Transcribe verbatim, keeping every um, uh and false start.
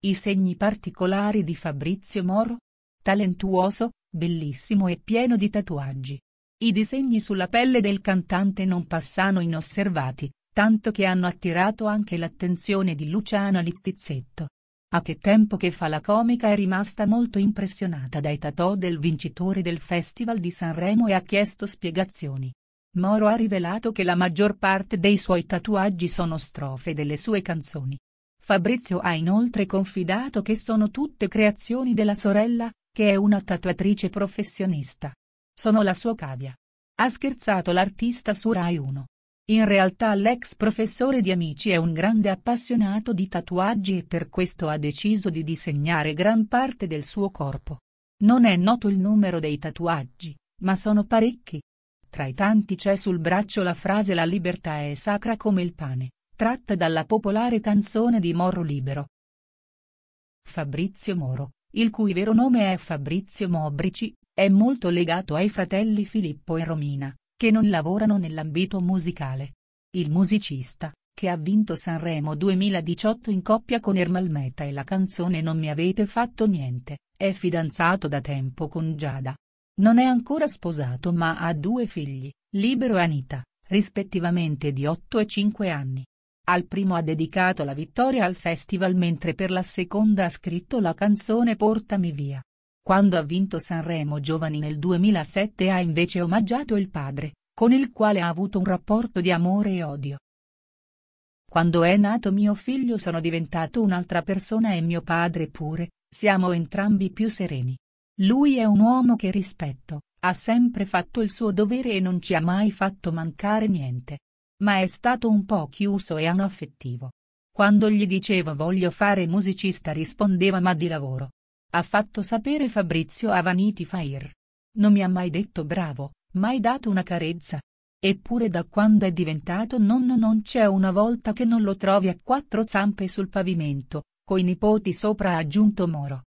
I segni particolari di Fabrizio Moro? Talentuoso, bellissimo e pieno di tatuaggi. I disegni sulla pelle del cantante non passano inosservati, tanto che hanno attirato anche l'attenzione di Luciana Littizzetto. A Che tempo che fa la comica è rimasta molto impressionata dai tatò del vincitore del Festival di Sanremo e ha chiesto spiegazioni. Moro ha rivelato che la maggior parte dei suoi tatuaggi sono strofe delle sue canzoni. Fabrizio ha inoltre confidato che sono tutte creazioni della sorella, che è una tatuatrice professionista. Sono la sua cavia. Ha scherzato l'artista su Rai Uno. In realtà l'ex professore di Amici è un grande appassionato di tatuaggi e per questo ha deciso di disegnare gran parte del suo corpo. Non è noto il numero dei tatuaggi, ma sono parecchi. Tra i tanti c'è sul braccio la frase "La libertà è sacra come il pane", tratta dalla popolare canzone di Moro Libero. Fabrizio Moro, il cui vero nome è Fabrizio Mobrici, è molto legato ai fratelli Filippo e Romina, che non lavorano nell'ambito musicale. Il musicista, che ha vinto Sanremo duemiladiciotto in coppia con Ermal Meta e la canzone "Non mi avete fatto niente", è fidanzato da tempo con Giada. Non è ancora sposato ma ha due figli, Libero e Anita, rispettivamente di otto e cinque anni. Al primo ha dedicato la vittoria al festival mentre per la seconda ha scritto la canzone "Portami via". Quando ha vinto Sanremo Giovani nel duemilasette ha invece omaggiato il padre, con il quale ha avuto un rapporto di amore e odio. "Quando è nato mio figlio sono diventato un'altra persona e mio padre pure, siamo entrambi più sereni. Lui è un uomo che rispetto, ha sempre fatto il suo dovere e non ci ha mai fatto mancare niente. Ma è stato un po' chiuso e anaffettivo. Quando gli dicevo voglio fare musicista rispondeva ma di lavoro", ha fatto sapere Fabrizio a Vanity Fair. "Non mi ha mai detto bravo, mai dato una carezza. Eppure da quando è diventato nonno non c'è una volta che non lo trovi a quattro zampe sul pavimento, coi nipoti sopra", ha aggiunto Moro.